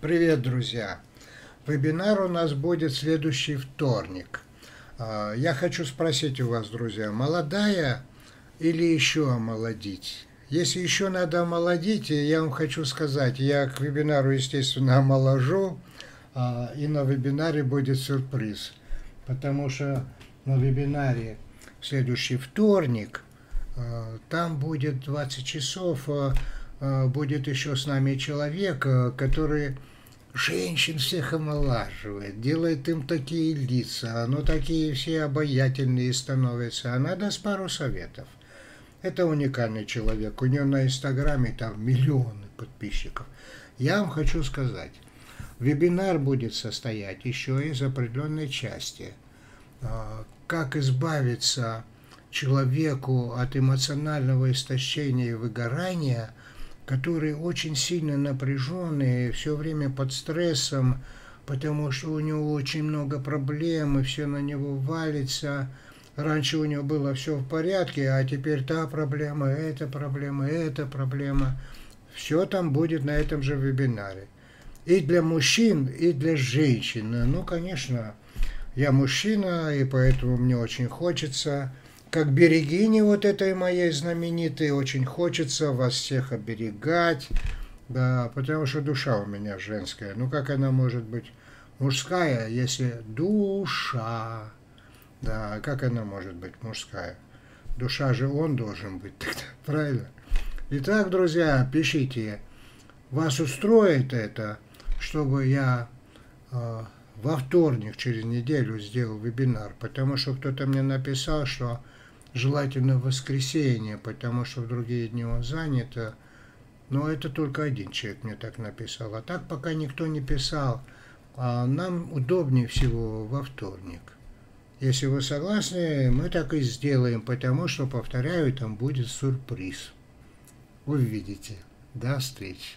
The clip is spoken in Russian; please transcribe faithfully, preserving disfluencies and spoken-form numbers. Привет, друзья! Вебинар у нас будет следующий вторник. Я хочу спросить у вас, друзья, молодая или еще омолодить? Если еще надо омолодить, я вам хочу сказать, я к вебинару, естественно, омоложу, и на вебинаре будет сюрприз, потому что на вебинаре в следующий вторник, там будет двадцать часов, будет еще с нами человек, который женщин всех омолаживает, делает им такие лица, но такие все обаятельные становятся. Она даст пару советов. Это уникальный человек. У нее на Инстаграме там миллионы подписчиков. Я вам хочу сказать, вебинар будет состоять еще из определенной части. Как избавиться человеку от эмоционального истощения и выгорания, которые очень сильно напряженные, все время под стрессом, потому что у него очень много проблем, и все на него валится. Раньше у него было все в порядке, а теперь та проблема, эта проблема, эта проблема. Все там будет на этом же вебинаре. И для мужчин, и для женщин. Ну, конечно, я мужчина, и поэтому мне очень хочется... Как берегине вот этой моей знаменитой, очень хочется вас всех оберегать, да, потому что душа у меня женская. Ну, как она может быть мужская, если душа, да, как она может быть мужская? Душа же он должен быть тогда, правильно? Итак, друзья, пишите, вас устроит это, чтобы я... Э, во вторник через неделю сделал вебинар, потому что кто-то мне написал, что желательно в воскресенье, потому что в другие дни он занят. Но это только один человек мне так написал. А так пока никто не писал. А нам удобнее всего во вторник. Если вы согласны, мы так и сделаем, потому что, повторяю, там будет сюрприз. Увидите. До встречи.